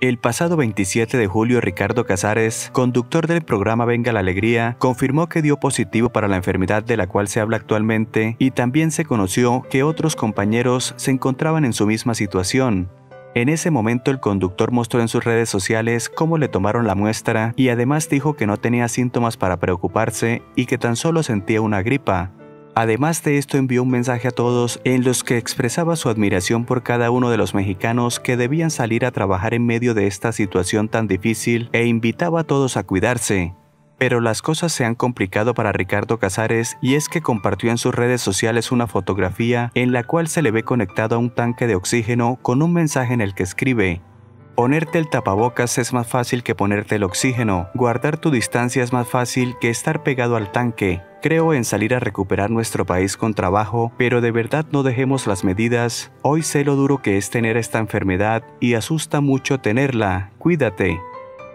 El pasado 27 de julio, Ricardo Casares, conductor del programa Venga la Alegría, confirmó que dio positivo para la enfermedad de la cual se habla actualmente, y también se conoció que otros compañeros se encontraban en su misma situación. En ese momento, el conductor mostró en sus redes sociales cómo le tomaron la muestra y además dijo que no tenía síntomas para preocuparse y que tan solo sentía una gripa. Además de esto, envió un mensaje a todos en los que expresaba su admiración por cada uno de los mexicanos que debían salir a trabajar en medio de esta situación tan difícil e invitaba a todos a cuidarse. Pero las cosas se han complicado para Ricardo Casares, y es que compartió en sus redes sociales una fotografía en la cual se le ve conectado a un tanque de oxígeno con un mensaje en el que escribe: ponerte el tapabocas es más fácil que ponerte el oxígeno, guardar tu distancia es más fácil que estar pegado al tanque. Creo en salir a recuperar nuestro país con trabajo, pero de verdad no dejemos las medidas. Hoy sé lo duro que es tener esta enfermedad y asusta mucho tenerla. Cuídate.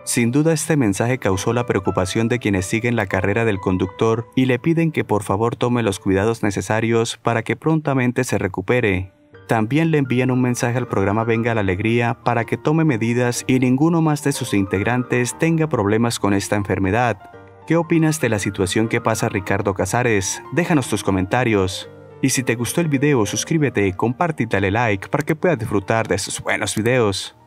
Sin duda, este mensaje causó la preocupación de quienes siguen la carrera del conductor y le piden que por favor tome los cuidados necesarios para que prontamente se recupere. También le envían un mensaje al programa Venga la Alegría para que tome medidas y ninguno más de sus integrantes tenga problemas con esta enfermedad. ¿Qué opinas de la situación que pasa Ricardo Casares? Déjanos tus comentarios. Y si te gustó el video, suscríbete, comparte y dale like para que puedas disfrutar de estos buenos videos.